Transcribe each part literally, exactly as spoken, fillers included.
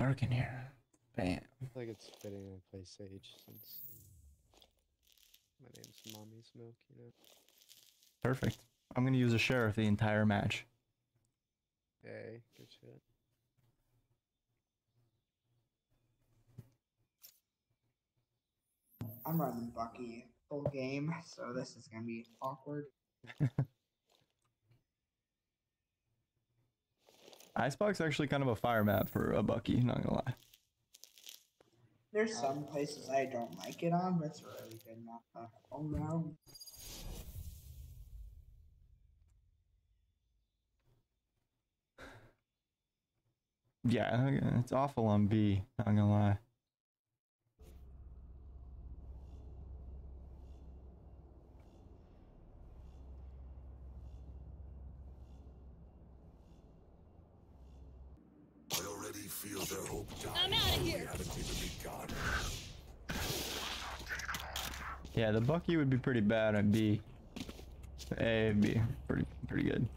dark in here. Bam. I feel like it's fitting to play Sage since my name's Mommy's Milk, you know. Perfect. I'm gonna use a Sheriff the entire match. Hey, good shit. I'm running Bucky full game, so this is gonna be awkward. Icebox actually kind of a fire map for a Bucky, not gonna lie. There's some places I don't like it on, but it's really good map. Oh no. Yeah, it's awful on B, not gonna lie. Feel their hope die. I'm out of here. Yeah, the Bucky would be pretty bad on B. A and B, pretty pretty good.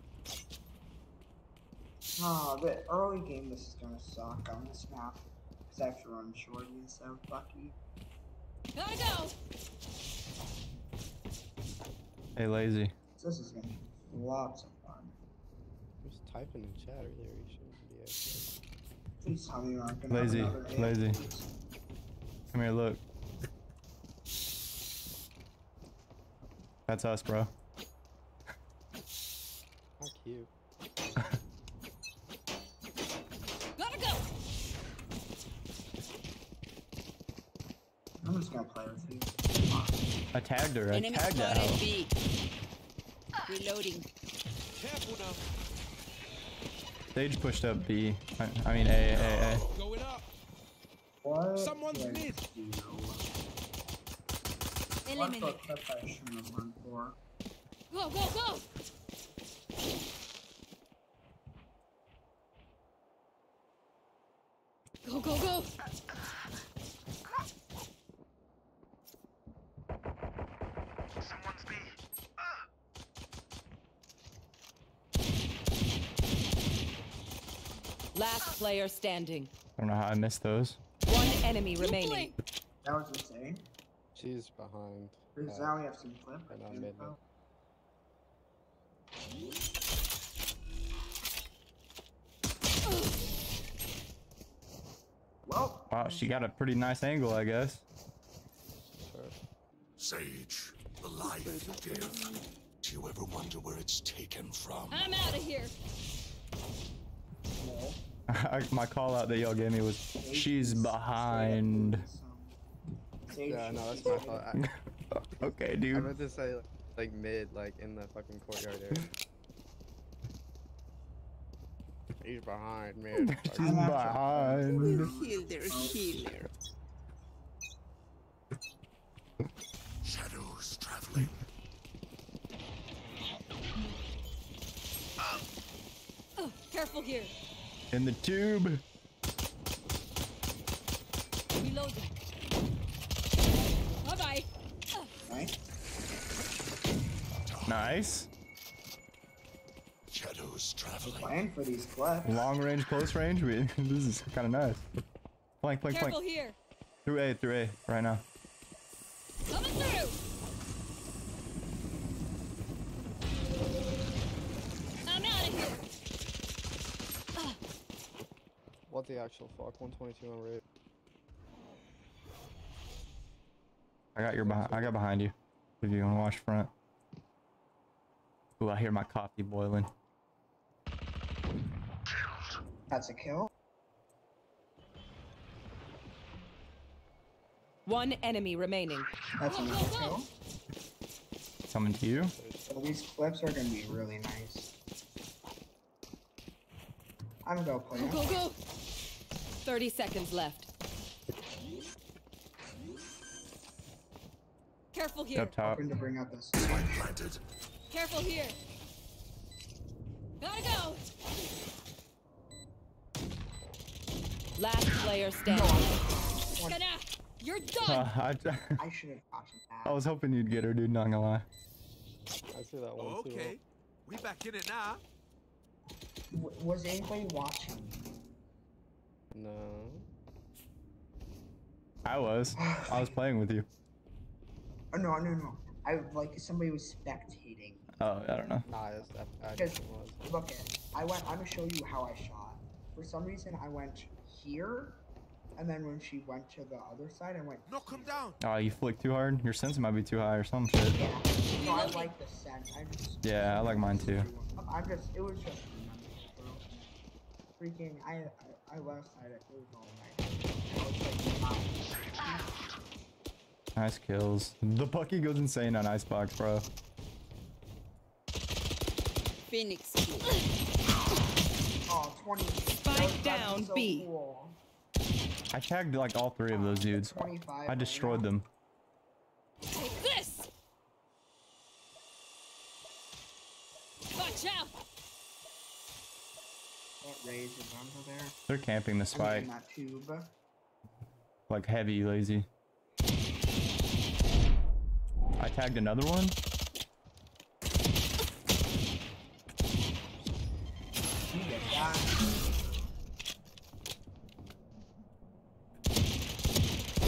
Oh, the early game this is gonna suck on this map because I have to run shorty instead of Bucky. Gotta go. Hey, lazy. This is gonna be lots of fun. Just typing in chat earlier. You should be okay. Please tell me I'm gonna lazy, lazy. Come here, look. That's us, bro. How cute. Gotta go. I'm just gonna play with you. I tagged her. I Enemy tagged her. Reloading. Careful now. Sage pushed up B. I, I mean A, A, A. Going up. What? Someone's mid. Eliminate. Go, go, go! Go, go, go! Someone's B. Last player standing. I don't know how I missed those. One enemy remaining. That was insane. She's behind. Because uh, now we have some clip. And I made well. Wow, she got a pretty nice angle, I guess. Sure. Sage, the life you give. Do you ever wonder where it's taken from? I'm out of here. No. My call out that y'all gave me was Sage, she's behind. Sage, yeah, no, that's my fault. I, okay, dude. I meant to say like mid, like in the fucking courtyard area. She's behind, man. She's behind. We're healer, healer. Shadows traveling. Oh. Oh, careful here. In the tube. Reloading. Bye bye. Right. Nice. Shadows traveling. Plan for these flaps. Long range, close range. We, this is kind of nice. Flank, flank, careful flank. Here. Through A, through A, right now. Coming through. I'm out of here. What the actual fuck? one twenty-two on raid. I got your behind. I got behind you. If you want to watch front. Ooh, I hear my coffee boiling. That's a kill. One enemy remaining. That's another go, go, go. Kill. It's coming to you. So these clips are gonna be really nice. I'm gonna go play. Go, go, go. Thirty seconds left. Careful here. Up top. To bring out this. Careful here. Gotta go. Last player standing. No. You're done. Uh, I, I should have gotten that. I was hoping you'd get her, dude. Not gonna lie. I see that one. Oh, okay, too. We back in it now. W was anybody watching? No. I was. I was playing with you. Oh, no, no, no. I like somebody was spectating. Oh, I don't know. Nah, that's, that, I just was. Look at. I went. I'm gonna show you how I shot. For some reason, I went here, and then when she went to the other side, I went. No, come down. Oh, you flicked too hard. Your sense might be too high or some shit. Yeah. No, I like the scent. I just. Yeah, I like mine too. I'm just. It was just. Freaking. I. I, I left side. It was all night. I was like, wow. Nice kills. The Bucky goes insane on Icebox, bro. Phoenix. Oh, twenty. Spike down, so B. Cool. I tagged like all three of those dudes. I destroyed right them. Take this. Watch out. That Raze is under there. They're camping the spike. Like heavy, lazy. I tagged another one.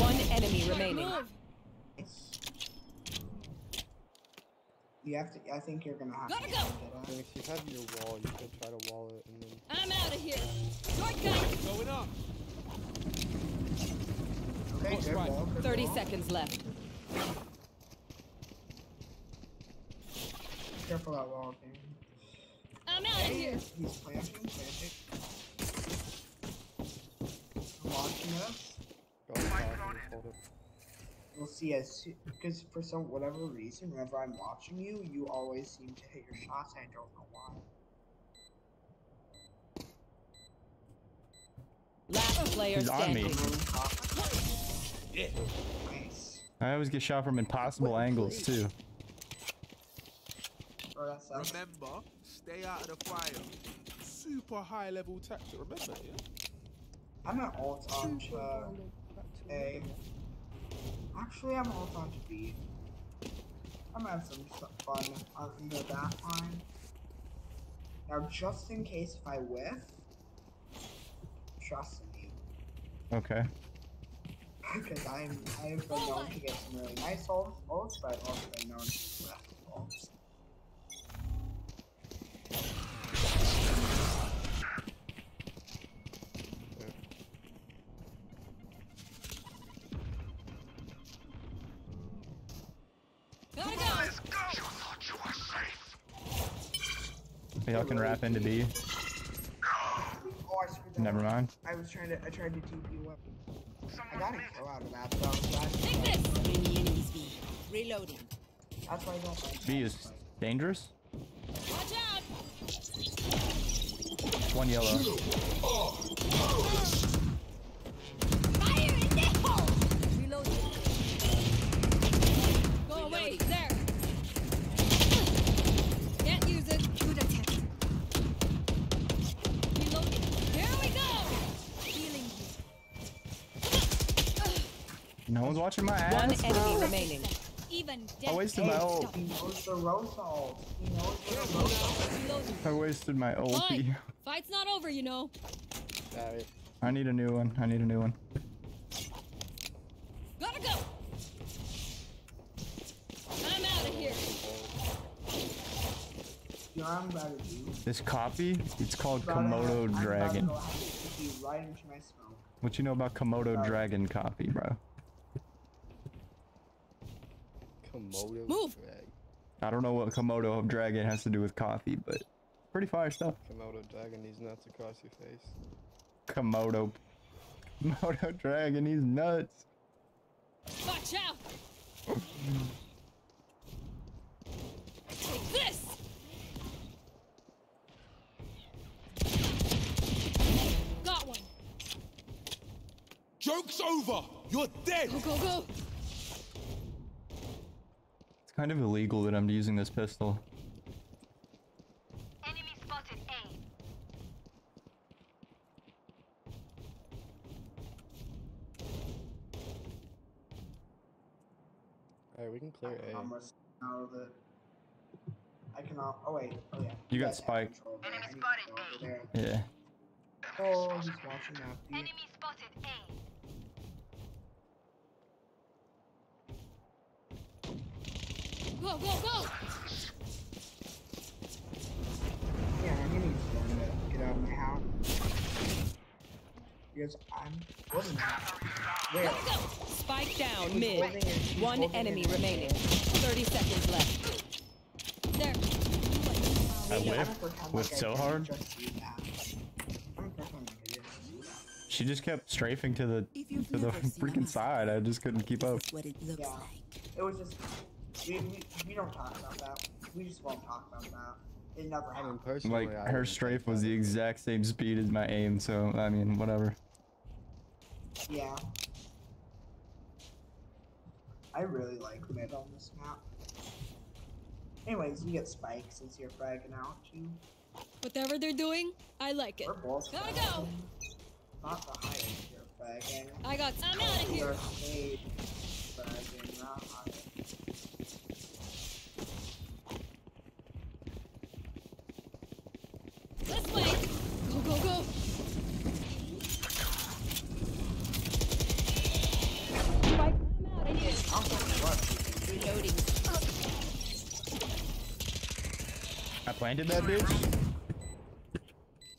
One enemy remaining. You have to. I think you're gonna have Gotta to. Gotta go. If you have your wall, you could try to wall it and then. I'm out of here. Short guy. Going up. Okay, good wall, good Thirty wall. seconds left. Careful that wall, dude. I'm out of here. He's planting, planting. I'm watching us. We'll see as because for some whatever reason, whenever I'm watching you, you always seem to hit your shots. I don't know why. Last player standing. Yeah. Nice. I always get shot from impossible what, angles please? too. Bro, remember, stay out of the fire. Super high level tactic, remember, yeah? I'm at alt on to uh, A. Actually, I'm alt on to B. I'm gonna have some fun under that line. Now, just in case if I whiff, trust in you. Okay. Because I'm, I have been known to get some really nice ults, ults, but I've also been known to whiff ults. Y'all can wrap into B. Never mind. I was trying to. I tried to T P up. I gotta go out of that. Reloading. That's why I don't like B is dangerous. Watch out! One yellow. Fire in that hole! Reloading. Go away there. Can't use it. Good attack. No one's watching my ass. One enemy oh. remaining. Even I wasted my ult. I wasted my ult. Fight's not over, you know. Sorry. I need a new one. I need a new one. Gotta go. I'm out of here. Yo, I'm about to do. This copy, it's called Komodo Dragon. Right into my smoke. What you know about Komodo Sorry. Dragon copy, bro? Komodo Move. Dragon. I don't know what Komodo Dragon has to do with coffee, but pretty fire stuff. Komodo Dragon needs nuts across your face. Komodo. Komodo Dragon, he's nuts. Watch out! Take this! Got one. Joke's over! You're dead! Go, go, go! Kind of illegal that I'm using this pistol. Enemy spotted A. Alright, we can clear I can A. Out of it. I cannot. Oh wait. Oh yeah. You got spiked. Enemy spotted A. Yeah. Oh, he's watching out. Enemy spotted A. Go, go, go! Yeah, I'm gonna use Florida to get out of my house. Because I'm holding it. Spike down, mid. One enemy remaining. thirty seconds left. There. I whiffed. Whiffed so hard. She just kept strafing to the to the freaking side. I just couldn't keep up. What it looks like. It was just. We, we, we don't talk about that. We just won't talk about that. It never happened. I mean, like, I her strafe was the exact same speed as my aim, so, I mean, whatever. Yeah. I really like mid on this map. Anyways, you get spikes since you're fragging out, too. Whatever they're doing, I like it. We're both Gotta fragging. go! Not the highest you're fragging. I got- I'm out of here! Made fragging, not high. This way! Go, go, go! Spike, I'm out of here! I'm going to reloading. I planted that bitch?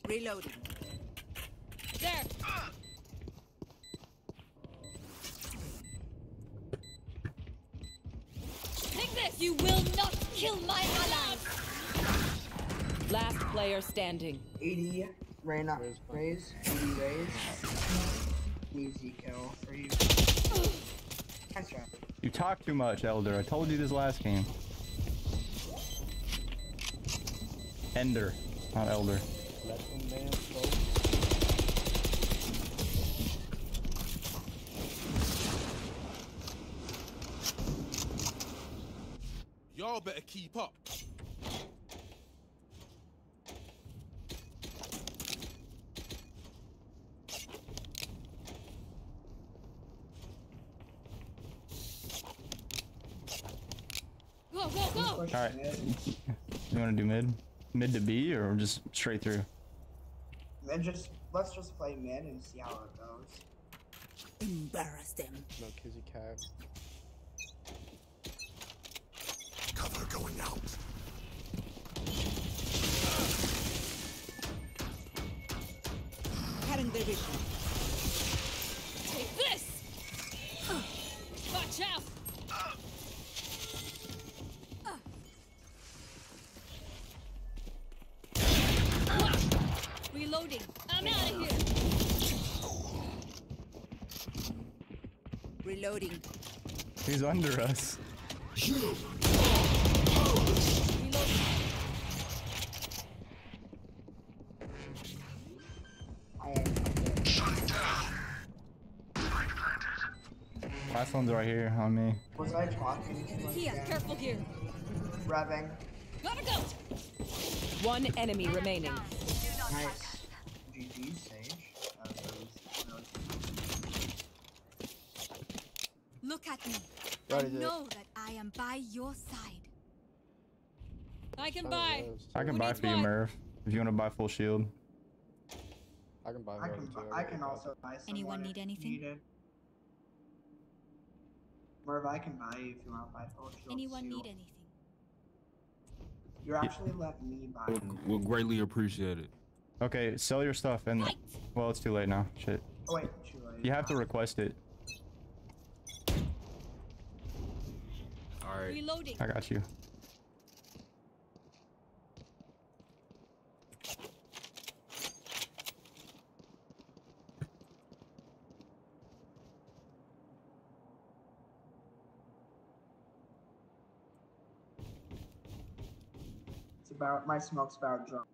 Reloading. There! Take this! You will not kill my allies! Last player standing. eighty Reyna, Raze, eighty Raze. Easy kill for you. Nice job. You talk too much, Elder. I told you this last game. Ender, not Elder. Let them dance, folks. Y'all better keep up. Alright, you want to do mid? Mid to B or just straight through? Then just, let's just play mid and see how it goes. Embarrass them. No kizzy cat. Cover going out. Cutting their vision. Take this! Watch out! Reloading. I'm out of here. Reloading. He's under us. Reloading. Last one's right here on me. Was I talking? Here, careful here. Revving. Gotta go. One enemy remaining. Nice. G G, Sage. Uh, those, those. Look at me. What I know it? that I am by your side. I can buy. I can Who buy for buy? you, Merv. If you want to buy full shield. I can buy. I can, too. I can also buy. Anyone need anything? Needed. Merv, I can buy you if you want to buy full shield. Anyone too. need anything? You're actually yeah. letting me buy. We'll, we'll greatly appreciate it. Okay, sell your stuff and Light. well, it's too late now. Shit. Oh, wait, too late. You have to request it. All right. Reloading. I got you. It's about my smoke's about drunk.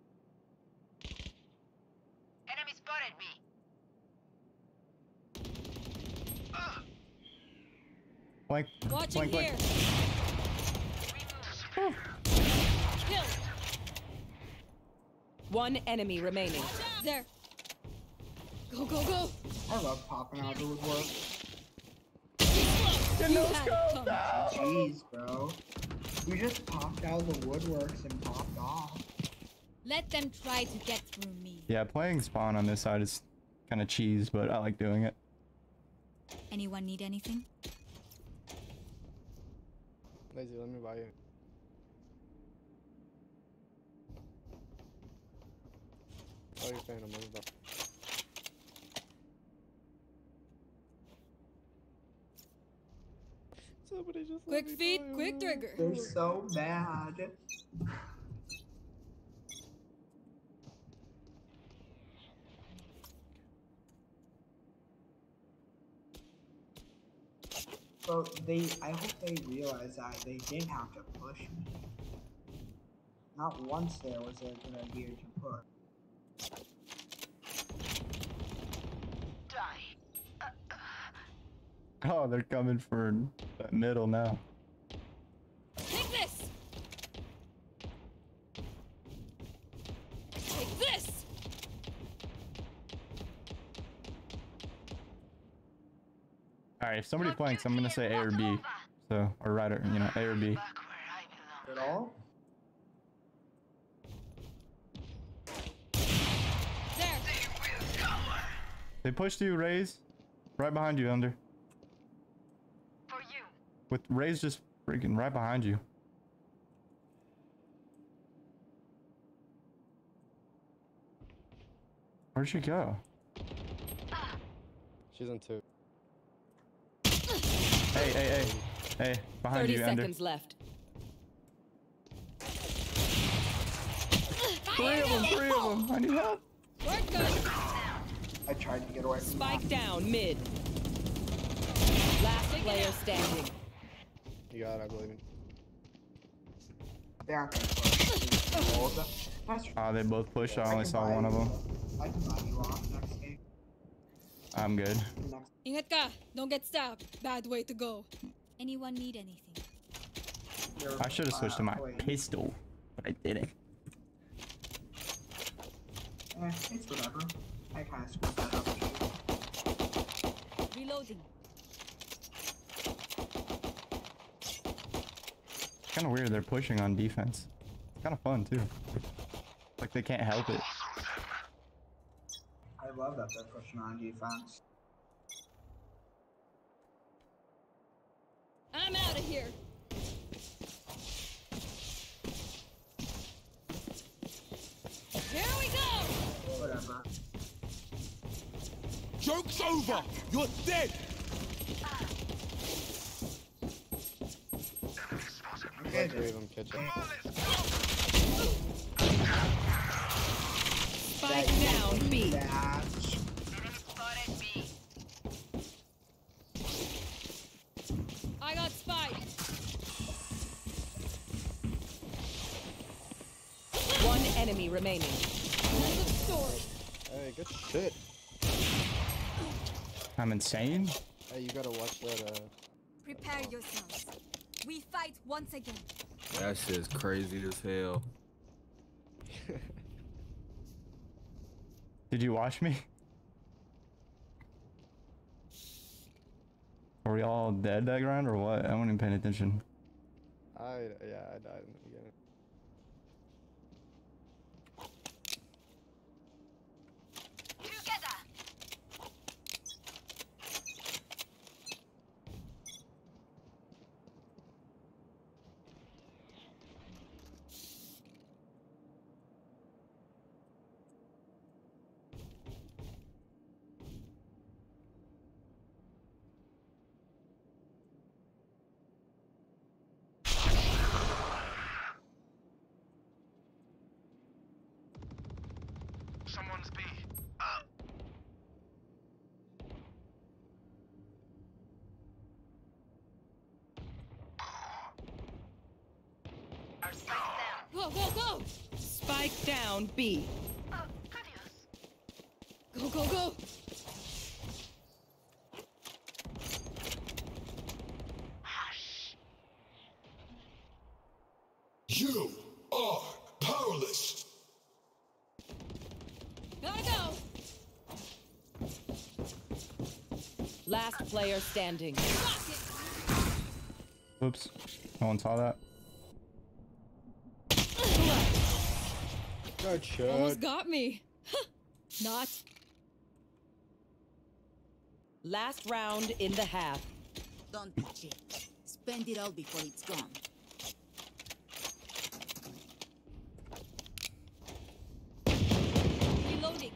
Blank, Watching blank, blank. Here. Oh. One enemy remaining. There. Go, go, go. I love popping out of the work. The no scope. No. Jeez, bro. We just popped out of the woodworks and popped off. Let them try to get through me. Yeah, playing spawn on this side is kind of cheese, but I like doing it. Anyone need anything? Lazy, let me buy you. Oh, you're paying a money back. Somebody just quick feet, quick trigger. They're so bad. So they, I hope they realize that they didn't have to push me. Not once there was a good idea to push. Die. Uh, uh. Oh, they're coming for that middle now. Take this. Take this. All right, if somebody flanks, I'm gonna say A or B, so or right or you know A or B. At all? There. They pushed you, Raze. Right behind you, under. For you. With Raze just freaking right behind you. Where'd she go? She's in two. Hey, hey, hey, hey, behind thirty you, seconds Ender. Left. Three of them, three of them. I need help. We're good. I tried to get away. Spike down, mid. Last player standing. You got it, I believe in. They aren't going to push. Ah, they both pushed. I only saw one of them. I can buy you off next game. I'm good. Ingat ka, don't get stabbed. Bad way to go. Anyone need anything? I should have switched to my pistol, but I didn't. Eh, it's whatever. I kind of screwed that up. Reloading. It's kind of weird they're pushing on defense. It's kind of fun too. Like they can't help it. I love that they're pushing on defense. I'm out of here. Here we go. Whatever. Joke's over. You're dead. Ah. Okay, come on, let's go. Spike down, B. I got spiked. One enemy remaining. Hey, good shit. I'm insane. Hey, you gotta watch that. Uh, Prepare that yourselves. We fight once again. That shit's crazy as hell. Did you watch me? Are we all dead that round or what? I wasn't even paying attention. I, yeah, I died in the beginning. Together. Someone's B. Uh. Go, go, go! Spike down, B. Uh, go, go, go! Hush. You are powerless! Last player standing. Oops. No one saw that. Good shot. Almost got me. Not. Last round in the half. Don't touch it. Spend it all before it's gone. Reloading.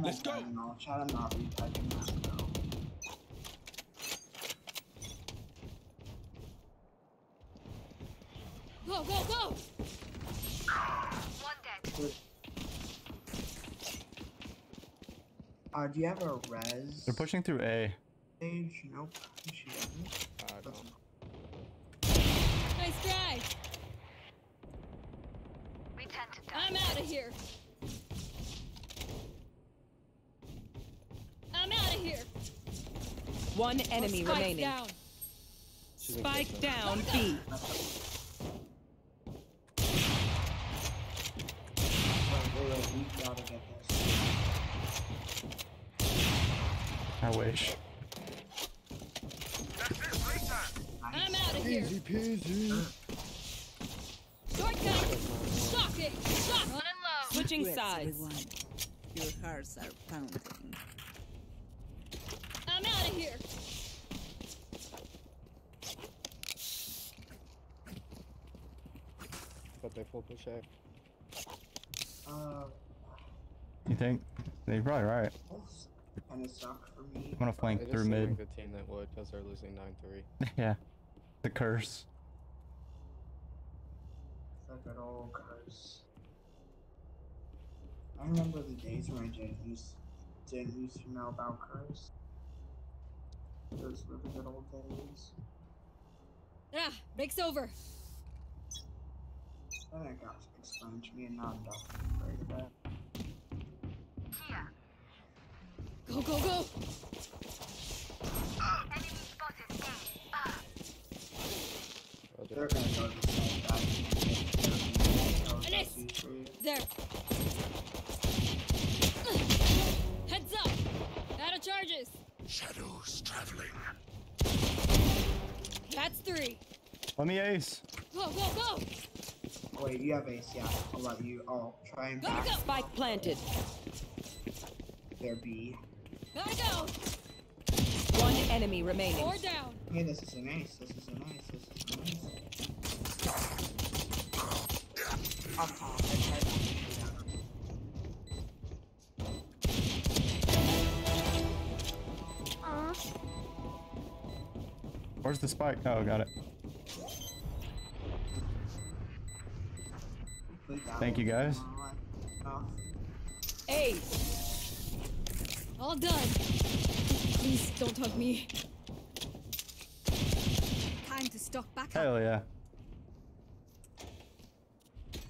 Let's go. Try to not be touching that. Go, go, go! One dead. Uh, do you have a res? They're pushing through A. Sage? Nope. She doesn't. Uh, no. Nice try! We tend to die. I'm out of here! I'm out of here! One enemy Spike remaining. Down. Spike down. Spike down, B. I wish. That's it, right time. I'm out of here. Easy peasy. Shot it. Shot. Running low. Switching sides. Your hearts are pounding. I'm out of here. But they full push out. Uh, you think? They're probably right. Kind of suck for me. I'm gonna flank uh, through mid. The team that would, because they're losing nine three. Yeah, the curse. It's like an old curse. I remember the days when I didn't used, didn't used to know about curse. Those were the good old days. Ah, break's over. I think I got to expunge me and not afraid of that. Go, go, go! Uh, Enemy spotted. Uh. They're gonna go to the there! Uh, heads up! Out of charges! Shadows traveling. That's three. Let me ace. Go, go, go! Oh, wait, you have ace, yeah. I'll let you. I'll try and back. Go, go. Spike planted. There be. Gotta go. One enemy remaining. Four down. Hey, this is an ace. This is an ace. This is an ace. Up top. I tried to shoot down. Where's the spike? Oh, got it. Thank you guys. Hey. All done. Please don't hug me. Time to stock back up. Hell yeah.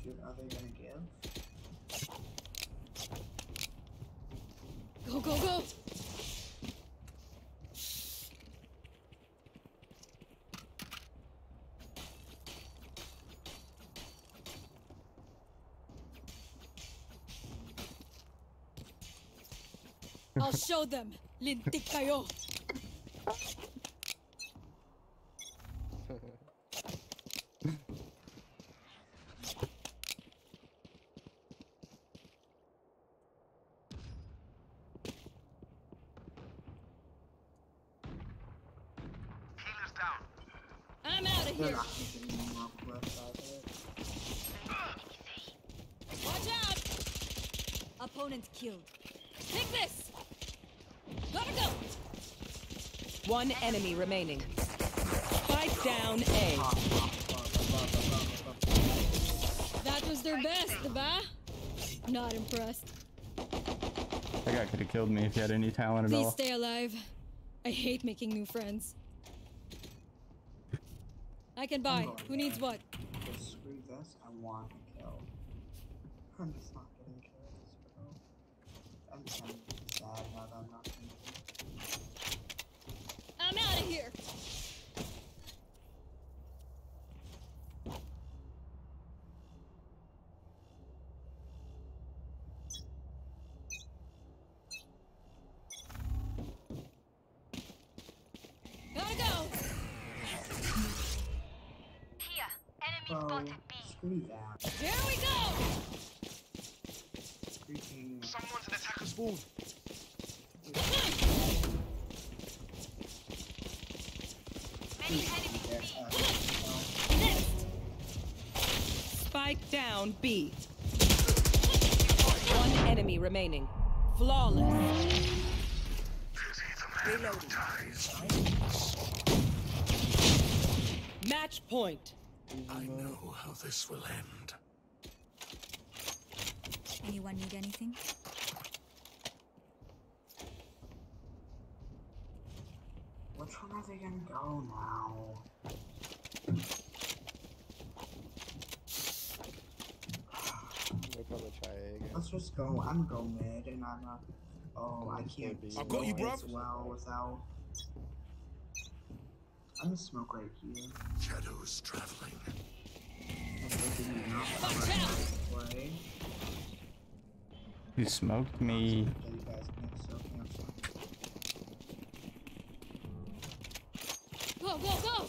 Dude, are they gonna give? Go, go, go. I'll show them. Lintik kayo. I'm out of here. Watch out. Opponent killed. Take this. Gotta go! One enemy remaining. Spike down A. That was their best, bah? Not impressed. That guy could have killed me if he had any talent at all. Please stay alive. I hate making new friends. I can buy. Who needs what? Screw this. I want to kill. I'm just not getting killed, bro. I'm trying to decide how I'm not. I'm out of here. so screw that. There we go. Freaking. Someone's an attacker's spawn. Many enemies. Uh, Spike down B. One enemy remaining. Flawless. Reloading. Match point. I know how this will end. Anyone need anything? Which one are they gonna go now? Let's just go. I'm go mid, and I'm not. Oh, I can't be. I've got you, bro. Well, without. I'm gonna smoke right here. Shadows traveling. You smoked me. Go, go, go!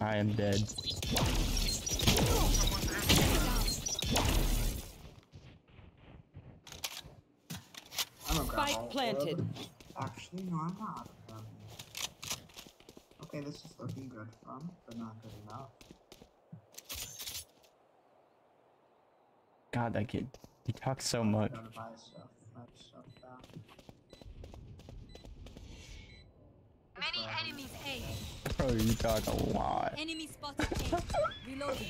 I am dead. Spike planted. Actually, no, I'm not. Um, okay, this is looking good fun, but not good enough. God, that kid. He talks so much. I'm gonna buy stuff. Buy stuff Many um, enemies A. Bro, you talk a lot. Enemy spotted A. Reloading.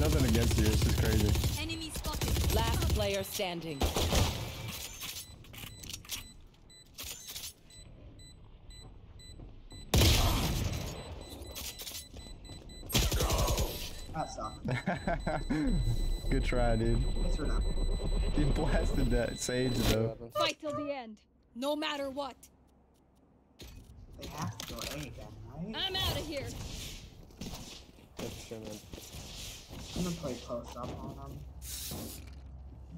Nothing against you, it's just crazy. Enemy spotted. Last player standing. Good try, dude. He blasted that Sage though. Fight till the end, no matter what. They have to go A again, right? I'm out of here. That's true, man. I'm gonna play close up on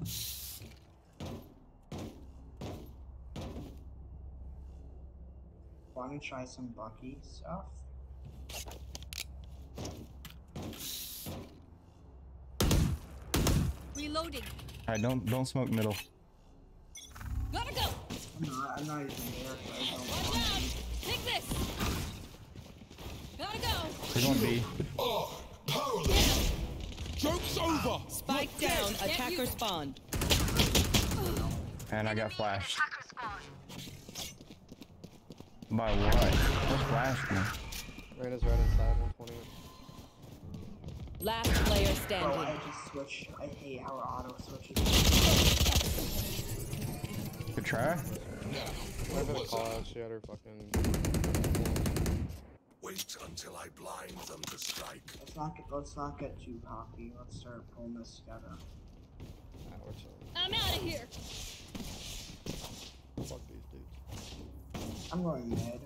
them. Why don't we try some Bucky stuff? Reloading. Alright, don't don't smoke middle. Gotta go. I'm not, I'm not even there. So One down. Take this. Gotta go. They're going B. Oh, powerless. Joke's over. Spike Look down. Dead. Attacker spawn. And I got flashed. By what? What flashed me? Reyna's right inside. one twenty. Last player standing. Oh, I just switched. I hate our auto switches. Good try. Yeah. I'm gonna call out. She had her fucking. Wait until I blind them to strike. Let's not get. Let's not get too cocky. Let's start pulling this together. Nah, we're chilling. I'm out of here. Fuck these dudes. I'm going mid.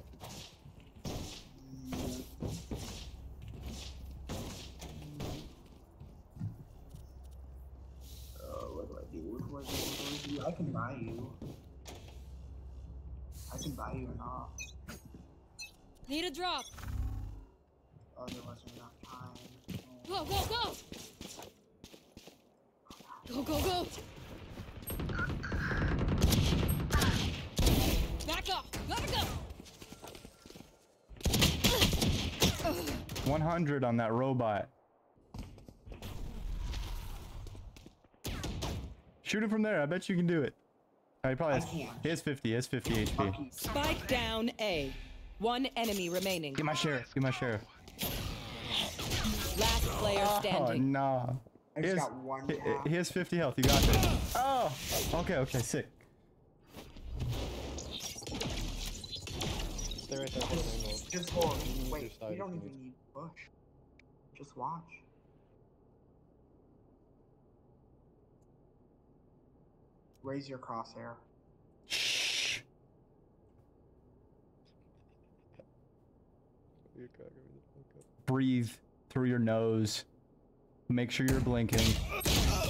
I can buy you. I can buy you an off. Need a drop. Oh, there wasn't enough time. Go, go, go! Go, go, go! Back off! Gotta go! one hundred on that robot. Shoot him from there. I bet you can do it. Oh, he probably has, he has fifty. He has fifty H P. Spike down A. One enemy remaining. Get my sheriff. Get my sheriff. Last player standing. Oh, no. Nah. He, he, he has fifty health. You got this. Oh. Okay, okay. Sick. Stay right there. Just, just hold. Wait. You don't even need push. Just watch. Raise your crosshair. Shh. Breathe through your nose. Make sure you're blinking.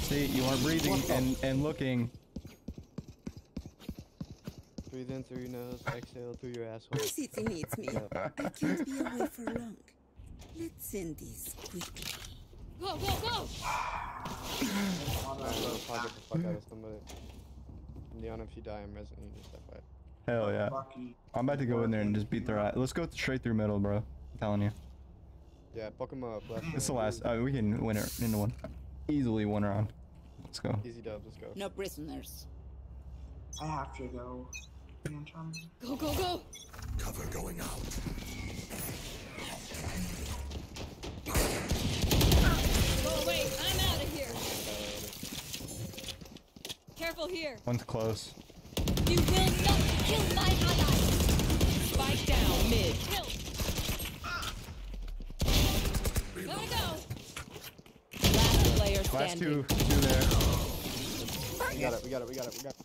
See, you aren't breathing and, and looking. Breathe in through your nose, exhale through your asshole. My city needs me. I can't be away for long. Let's end this quickly. Go, go, go! Leon, if you die, I'm resident. You just that fight. Hell yeah. I'm about to go in there and just beat their eye. Let's go straight through middle, bro. I'm telling you. Yeah, fuck him up. Left it's the last. Oh, we can win it into one. Easily one round. Let's go. Easy dub, let's go. No prisoners. I have to go. Go, go, go! Cover going out. Oh, wait, I'm out of here. Careful here. One's close. You will not kill my ally. Spike down mid. Kill. Let me go. Last player standing. Last two, two there. We got it. We got it. We got it. We got it.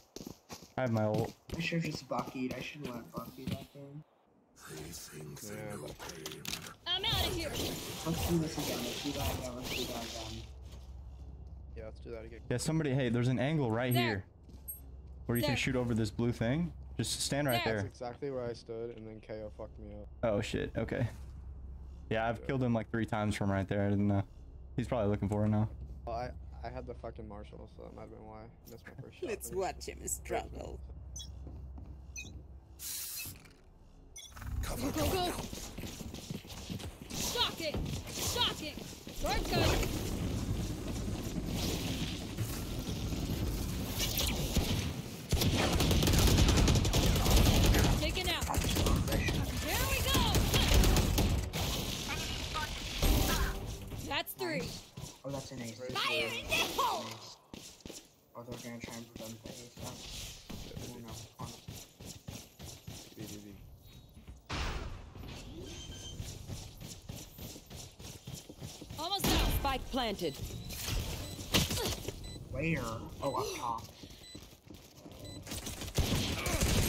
I have my ult. I should have just Bucky'd. I should have let Bucky back in. Yeah. I'm out of here. Let's do this again. Let's do that again. Let's do that again. Yeah, let's do that again. Yeah, somebody. Hey, there's an angle right there. here. Where you there. can shoot over this blue thing. Just stand right there. there. That's exactly where I stood, and then K O fucked me up. Oh shit. Okay. Yeah, I've yeah. killed him like three times from right there. I didn't know. He's probably looking for it now. Well, I I had the fucking Marshal, so that might have been why. That's my first shot. Let's watch him struggle. Go, go, go! Shocking! Shocking! We're good! Take it out! There we go! That's three! Oh, that's an ace. Fire in the hole! Oh, they're gonna try and prevent the ace. Oh, no. Oh. Almost out. Spike planted. Where? Oh, up top.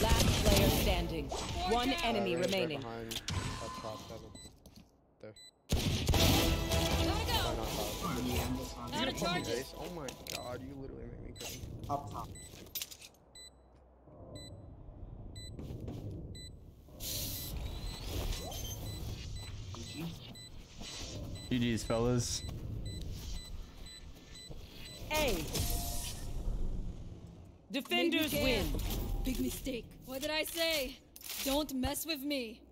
Last player standing. Four One down. enemy uh, remaining. Right top, there. Go. Out of charges. Oh my god, you literally make me crazy. Up top. G G's, fellas. Hey! Defenders win! Big mistake. What did I say? Don't mess with me.